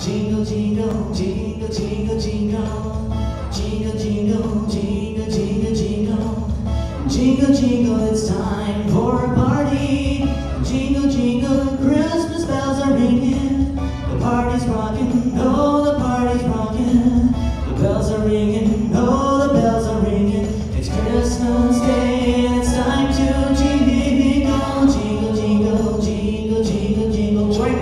Jingle, jingle, jingle, jingle, jingle. Jingle, jingle, jingle, jingle, jingle. Jingle, jingle, it's time for a party. Jingle, jingle, Christmas bells are ringing. The party's rocking, oh, the party's rocking. The bells are ringing, oh, the bells are ringing. It's Christmas Day and it's time to jingle. Jingle, jingle, jingle, jingle, jingle. Join me.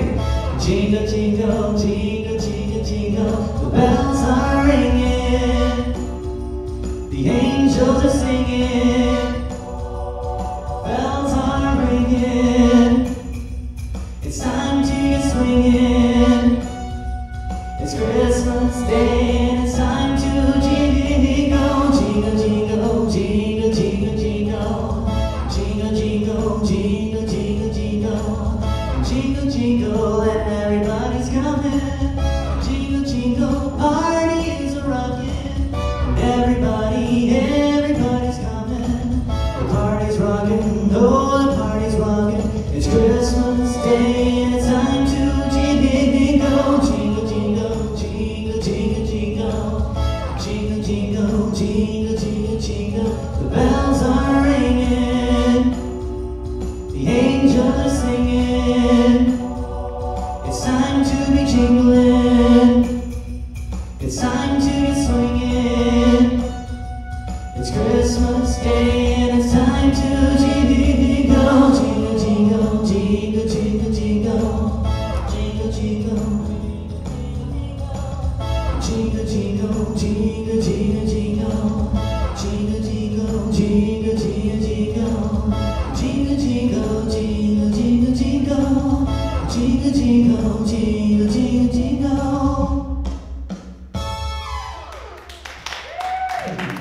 Jingle, jingle, jingle, jingle, jingle. The bells are ringing. The angels are singing. Bells are ringing. It's time to get swinging. It's Christmas Day and it's time to jingle. Jingle, jingle, jingle, jingle, jingle. Jingle, jingle, jingle, jingle, jingle. Jingle, jingle, and everybody's coming. Jingle, jingle, party is a rockin'. Everybody's coming. The party's rockin', oh, the party's rockin'. It's Christmas Day and it's time to jingle. Jingle, jingle, jingle, jingle, jingle. Jingle, jingle, jingle, jingle, jingle. The bells are ringing. The angels are singing. It's time to be jingling. It's time to be swinging. It's Christmas Day and it's time to jingle. Jingle, jingle, jingle, jingle, jingle. Jingle, jingle. Jingle, jingle, jingle, jingle, jingle. Jingle, jingle, jingle, jingle, jingle. Jingle, jingle, jingle, jingle, jingle. Jingle, jingle, jingle, jingle, jingle.